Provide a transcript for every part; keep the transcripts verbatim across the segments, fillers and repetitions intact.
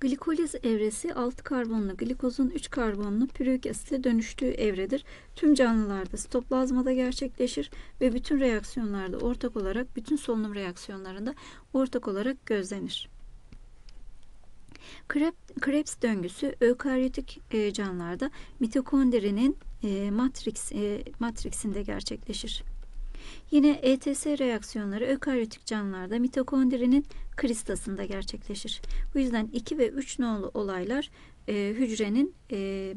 Glikoliz evresi altı karbonlu glikozun üç karbonlu pürik asite dönüştüğü evredir. Tüm canlılarda sitoplazmada gerçekleşir ve bütün reaksiyonlarda ortak olarak, bütün solunum reaksiyonlarında ortak olarak gözlenir. Krebs döngüsü ökaryotik canlılarda mitokondrinin matriks, matriksinde gerçekleşir. Yine E T S reaksiyonları ökaryotik canlılarda mitokondrinin kristasında gerçekleşir. Bu yüzden iki ve üç nolu olaylar e, hücrenin e,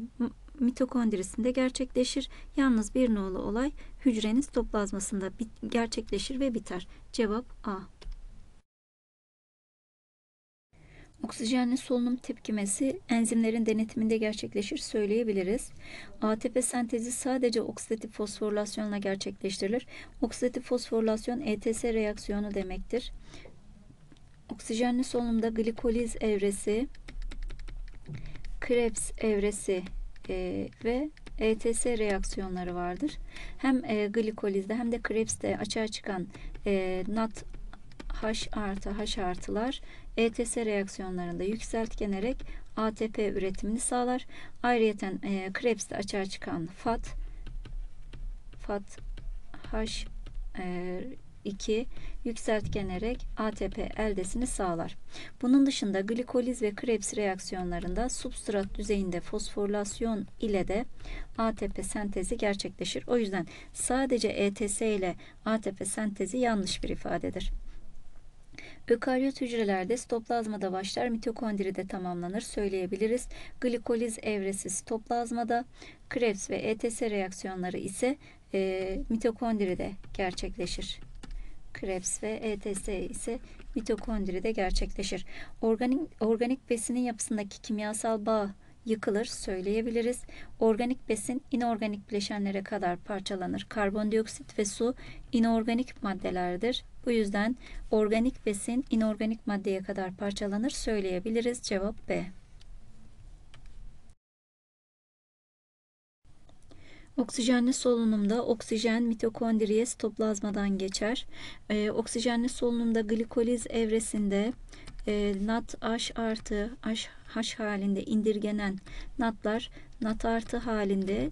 mitokondrisinde gerçekleşir. Yalnız bir nolu olay hücrenin sitoplazmasında gerçekleşir ve biter. Cevap A. Oksijenli solunum tepkimesi enzimlerin denetiminde gerçekleşir söyleyebiliriz. A T P sentezi sadece oksidatif fosforilasyonla gerçekleştirilir. Oksidatif fosforilasyon E T S reaksiyonu demektir. Oksijenli solunumda glikoliz evresi, Krebs evresi e, ve E T S reaksiyonları vardır. Hem e, glikolizde hem de Krebs'te açığa çıkan e, NAT H artı H artılar E T S reaksiyonlarında yükseltgenerek A T P üretimini sağlar. Ayrıca e, Krebs'te açığa çıkan FAT, FAT H e, iki yükseltgenerek A T P eldesini sağlar. Bunun dışında glikoliz ve Krebs reaksiyonlarında substrat düzeyinde fosforilasyon ile de A T P sentezi gerçekleşir. O yüzden sadece E T S ile A T P sentezi yanlış bir ifadedir. Ökaryot hücrelerde sitoplazmada başlar, mitokondride tamamlanır söyleyebiliriz. Glikoliz evresi sitoplazmada, Krebs ve E T S reaksiyonları ise e, mitokondride gerçekleşir. Krebs ve E T S ise mitokondride gerçekleşir. Organik, organik besinin yapısındaki kimyasal bağ yıkılır söyleyebiliriz. Organik besin inorganik bileşenlere kadar parçalanır. Karbondioksit ve su inorganik maddelerdir. Bu yüzden organik besin inorganik maddeye kadar parçalanır söyleyebiliriz. Cevap B. Oksijenli solunumda oksijen mitokondriye sitoplazmadan geçer. Ee, oksijenli solunumda glikoliz evresinde e, NADH artı H halinde indirgenen NADH'lar NAD artı halinde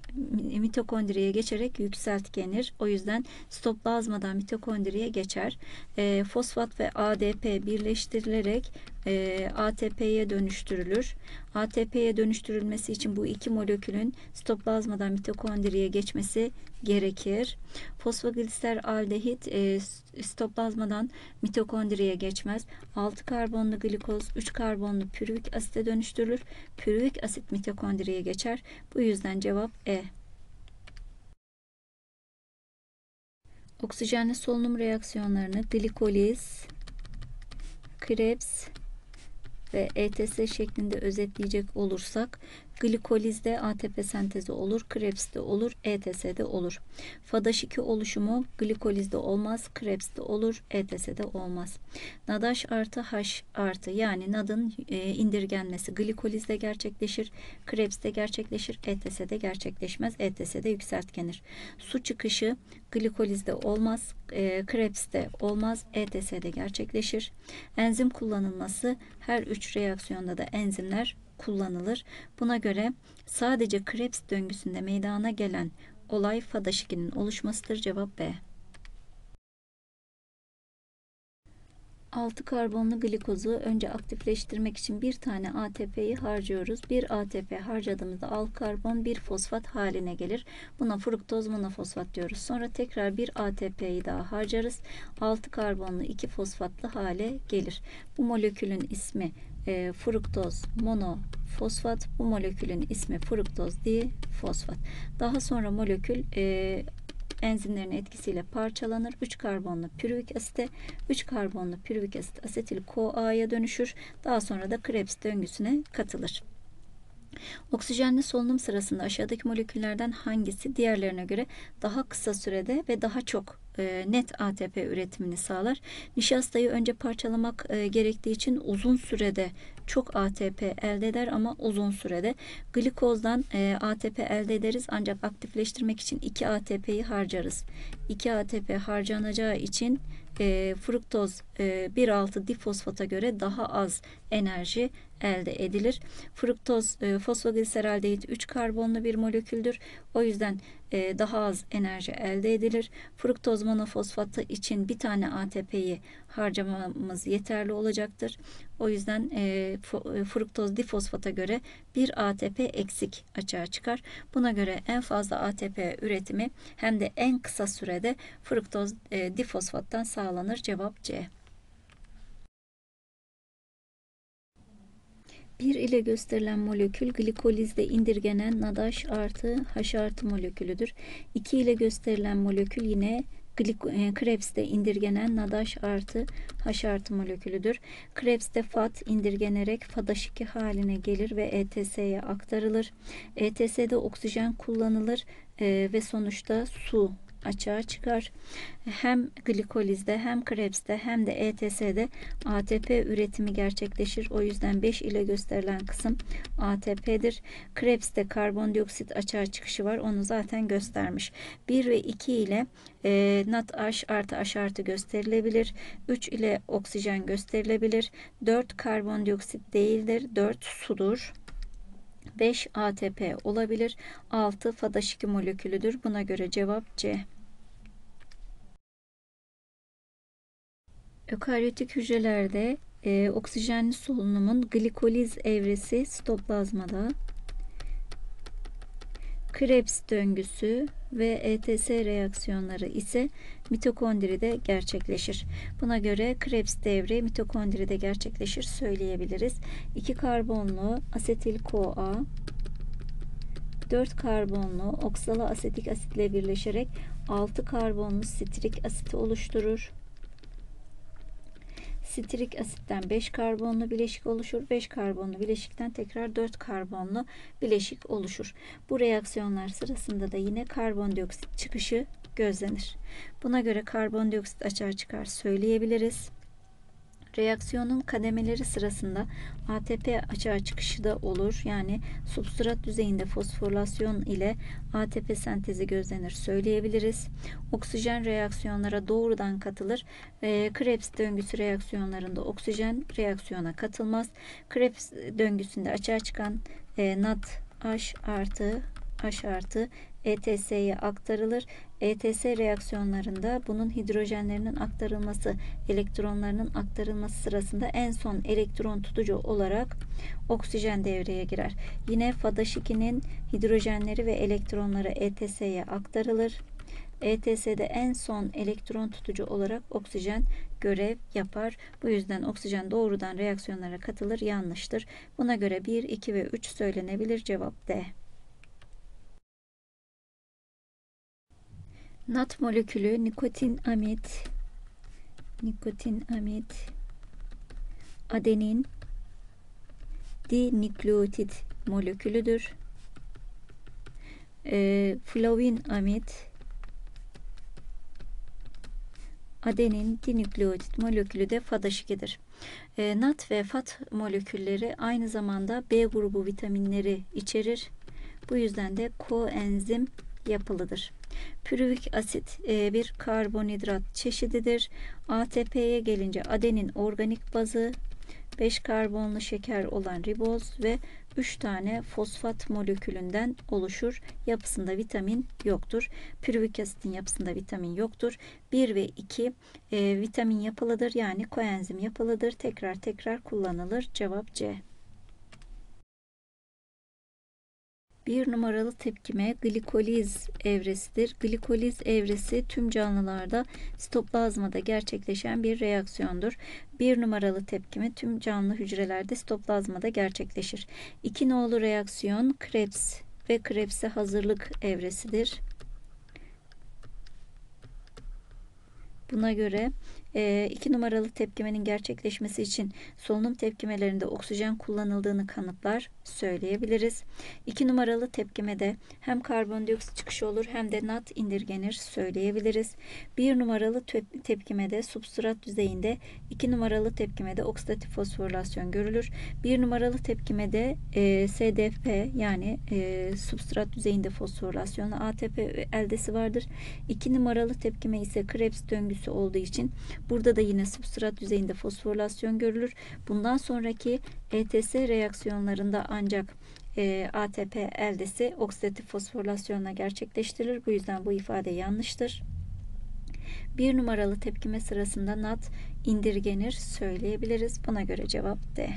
mitokondriye geçerek yükseltgenir. O yüzden sitoplazmadan mitokondriye geçer. E, fosfat ve A D P birleştirilerek e, A T P'ye dönüştürülür. A T P'ye dönüştürülmesi için bu iki molekülün sitoplazmadan mitokondriye geçmesi gerekir. Fosfoglisteraldehit e, sitoplazmadan mitokondriye geçmez. altı karbonlu glikoz üç karbonlu pürüvik asite dönüştürülür. Pürüvik asit mitokondriye geçer. Bu yüzden cevap E. Oksijenli solunum reaksiyonlarını glikoliz, Krebs ve E T S şeklinde özetleyecek olursak glikolizde A T P sentezi olur, Krebs'te olur, E T S'de olur. FADH iki oluşumu glikolizde olmaz, Krebs'te olur, E T S'de olmaz. NADH artı H artı yani NAD'ın indirgenmesi glikolizde gerçekleşir, Krebs'te gerçekleşir, E T S'de gerçekleşmez, E T S'de yükseltgenir. Su çıkışı glikolizde olmaz, Krebs'te olmaz, E T S'de gerçekleşir. Enzim kullanılması her üç reaksiyonda da enzimler kullanılır. Buna göre sadece Krebs döngüsünde meydana gelen olay FADH ikinin oluşmasıdır. Cevap B. altı karbonlu glikozu önce aktifleştirmek için bir tane A T P'yi harcıyoruz. Bir A T P harcadığımızda altı karbon bir fosfat haline gelir. Buna fruktoz monofosfat diyoruz. Sonra tekrar bir A T P'yi daha harcarız. altı karbonlu iki fosfatlı hale gelir. Bu molekülün ismi E, fruktoz monofosfat, bu molekülün ismi fruktoz difosfat. Daha sonra molekül e, enzimlerin etkisiyle parçalanır. üç karbonlu pürüvik asite, üç karbonlu pürüvik asit asetil CoA'ya dönüşür. Daha sonra da Krebs döngüsüne katılır. Oksijenli solunum sırasında aşağıdaki moleküllerden hangisi diğerlerine göre daha kısa sürede ve daha çok net A T P üretimini sağlar? Nişastayı önce parçalamak gerektiği için uzun sürede çok A T P elde eder ama uzun sürede. Glikozdan A T P elde ederiz ancak aktifleştirmek için iki A T P'yi harcarız. iki A T P harcanacağı için e, fruktoz e, bir nokta altı difosfata göre daha az enerji elde edilir. Fruktoz e, fosfogliseraldehit üç karbonlu bir moleküldür. O yüzden e, daha az enerji elde edilir. Fruktoz monofosfatı için bir tane A T P'yi harcamamız yeterli olacaktır. O yüzden e, fruktoz difosfata göre bir A T P eksik açığa çıkar. Buna göre en fazla A T P üretimi hem de en kısa sürede fruktoz e, difosfattan sağlanır. Cevap C. bir ile gösterilen molekül glikolizde indirgenen NADH artı H artı molekülüdür. iki ile gösterilen molekül yine Krebs'te indirgenen NADH artı H artı molekülüdür. Krebs'te F A D indirgenerek F A D H iki haline gelir ve E T S'ye aktarılır. E T S'de oksijen kullanılır ve sonuçta su açığa çıkar. Hem glikolizde hem Krebs'te hem de E T S'de A T P üretimi gerçekleşir. O yüzden beş ile gösterilen kısım A T P'dir. Krebs'te karbondioksit açığa çıkışı var. Onu zaten göstermiş. bir ve iki ile e, NADH artı H artı gösterilebilir. üç ile oksijen gösterilebilir. dört karbondioksit değildir. dört sudur. beş A T P olabilir. altı F A D H iki molekülüdür. Buna göre cevap C. Ökaryotik hücrelerde e, oksijenli solunumun glikoliz evresi sitoplazmada, Krebs döngüsü ve E T S reaksiyonları ise mitokondride gerçekleşir. Buna göre Krebs devri mitokondride gerçekleşir söyleyebiliriz. iki karbonlu asetil-CoA, dört karbonlu oksala asetik asitle birleşerek altı karbonlu sitrik asiti oluşturur. Sitrik asitten beş karbonlu bileşik oluşur. beş karbonlu bileşikten tekrar dört karbonlu bileşik oluşur. Bu reaksiyonlar sırasında da yine karbondioksit çıkışı gözlenir. Buna göre karbondioksit açığa çıkar söyleyebiliriz. Reaksiyonun kademeleri sırasında A T P açığa çıkışı da olur. Yani substrat düzeyinde fosforilasyon ile A T P sentezi gözlenir söyleyebiliriz. Oksijen reaksiyonlara doğrudan katılır. E, Krebs döngüsü reaksiyonlarında oksijen reaksiyona katılmaz. Krebs döngüsünde açığa çıkan e, NADH artı H artı E T S'ye aktarılır. E T S reaksiyonlarında bunun hidrojenlerinin aktarılması, elektronlarının aktarılması sırasında en son elektron tutucu olarak oksijen devreye girer. Yine F A D H ikinin hidrojenleri ve elektronları E T S'ye aktarılır. E T S'de en son elektron tutucu olarak oksijen görev yapar. Bu yüzden oksijen doğrudan reaksiyonlara katılır. Yanlıştır. Buna göre bir, iki ve üç söylenebilir. Cevap D. NAT molekülü nikotinamit, nikotinamit, adenin, dinükleotit molekülüdür. E, flavinamit, adenin dinükleotit molekülü de F A D H iki'dir. E, NAT ve F A D molekülleri aynı zamanda B grubu vitaminleri içerir. Bu yüzden de koenzim yapılıdır. Pürüvik asit bir karbonhidrat çeşididir. A T P'ye gelince adenin organik bazı, beş karbonlu şeker olan riboz ve üç tane fosfat molekülünden oluşur. Yapısında vitamin yoktur. Pürüvik asitin yapısında vitamin yoktur. bir ve iki e, vitamin yapılıdır. Yani koenzim yapılıdır. Tekrar tekrar kullanılır. Cevap C. Bir numaralı tepkime glikoliz evresidir. Glikoliz evresi tüm canlılarda sitoplazmada gerçekleşen bir reaksiyondur. Bir numaralı tepkime tüm canlı hücrelerde sitoplazmada gerçekleşir. İki nolu reaksiyon Krebs ve Krebs'e hazırlık evresidir. Buna göre iki numaralı tepkimenin gerçekleşmesi için solunum tepkimelerinde oksijen kullanıldığını kanıtlar söyleyebiliriz. iki numaralı tepkimede hem karbondioksit çıkışı olur hem de NAT indirgenir söyleyebiliriz. bir numaralı tep tepkimede substrat düzeyinde, iki numaralı tepkimede oksidatif fosforilasyon görülür. bir numaralı tepkimede e, S D F yani e, substrat düzeyinde fosforilasyonla A T P eldesi vardır. iki numaralı tepkime ise Krebs döngüsü olduğu için Burada da yine substrat yüzeyinde fosforilasyon görülür. Bundan sonraki E T S reaksiyonlarında ancak e, A T P eldesi oksidatif fosforilasyonla gerçekleştirilir. Bu yüzden bu ifade yanlıştır. Bir numaralı tepkime sırasında N A D indirgenir söyleyebiliriz. Buna göre cevap D.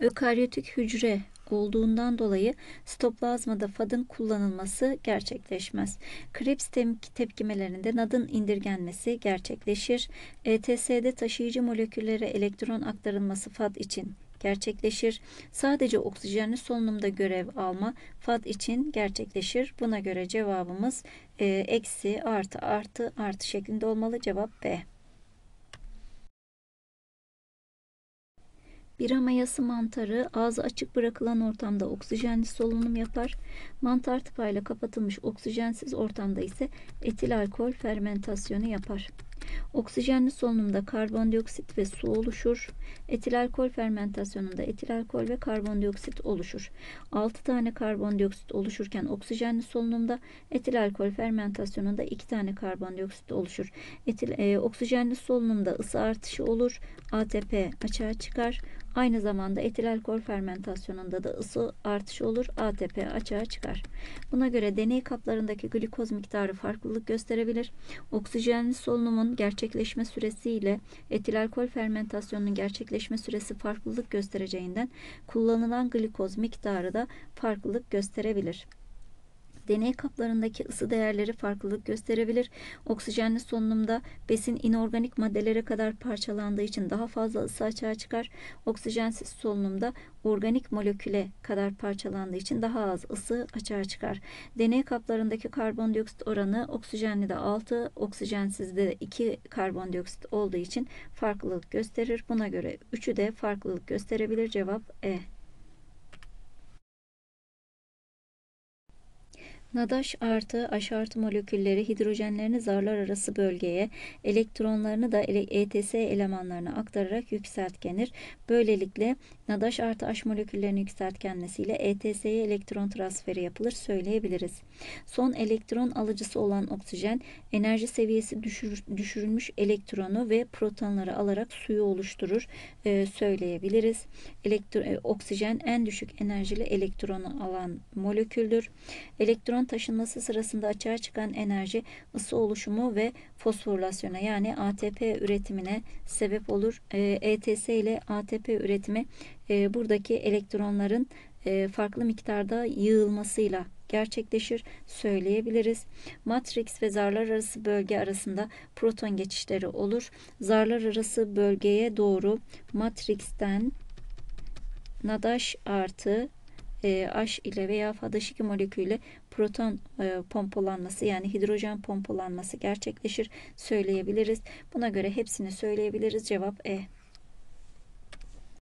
Ökaryotik hücre olduğundan dolayı sitoplazmada F A D'ın kullanılması gerçekleşmez. Krebs tepkimelerinde N A D'ın indirgenmesi gerçekleşir. E T S'de taşıyıcı moleküllere elektron aktarılması F A D için gerçekleşir. Sadece oksijenli solunumda görev alma F A D için gerçekleşir. Buna göre cevabımız e, eksi artı artı artı şeklinde olmalı. Cevap B. Bir amayası mantarı ağzı açık bırakılan ortamda oksijenli solunum yapar. Mantar tıpayla kapatılmış oksijensiz ortamda ise etil alkol fermentasyonu yapar. Oksijenli solunumda karbondioksit ve su oluşur. Etil alkol fermentasyonunda etil alkol ve karbondioksit oluşur. altı tane karbondioksit oluşurken oksijenli solunumda etil alkol fermentasyonunda iki tane karbondioksit oluşur. Etil, e, oksijenli solunumda ısı artışı olur. A T P açığa çıkar. Aynı zamanda etil alkol fermentasyonunda da ısı artışı olur. A T P açığa çıkar. Buna göre deney kaplarındaki glikoz miktarı farklılık gösterebilir. Oksijenli solunumun gerçekleşme süresi ile etil alkol fermentasyonunun gerçekleşme süresi farklılık göstereceğinden kullanılan glikoz miktarı da farklılık gösterebilir. Deney kaplarındaki ısı değerleri farklılık gösterebilir. Oksijenli solunumda besin inorganik maddelere kadar parçalandığı için daha fazla ısı açığa çıkar. Oksijensiz solunumda organik moleküle kadar parçalandığı için daha az ısı açığa çıkar. Deney kaplarındaki karbondioksit oranı oksijenli de altı, oksijensizde de iki karbondioksit olduğu için farklılık gösterir. Buna göre üçü de farklılık gösterebilir. Cevap E. N A D H artı H artı molekülleri hidrojenlerini zarlar arası bölgeye, elektronlarını da E T S elemanlarına aktararak yükseltgenir. Böylelikle N A D H artı H moleküllerinin yükseltgenmesiyle E T S'ye elektron transferi yapılır söyleyebiliriz. Son elektron alıcısı olan oksijen, enerji seviyesi düşür, düşürülmüş elektronu ve protonları alarak suyu oluşturur ee, söyleyebiliriz. Elektro, e, oksijen en düşük enerjili elektronu alan moleküldür. Elektron taşınması sırasında açığa çıkan enerji ısı oluşumu ve fosforilasyona yani A T P üretimine sebep olur. E, E T S ile A T P üretimi e, buradaki elektronların e, farklı miktarda yığılmasıyla gerçekleşir söyleyebiliriz. Matrix ve zarlar arası bölge arasında proton geçişleri olur. Zarlar arası bölgeye doğru matrixten N A D H artı H ile veya F A D H iki molekülüyle proton pompalanması yani hidrojen pompalanması gerçekleşir söyleyebiliriz. Buna göre hepsini söyleyebiliriz. Cevap E.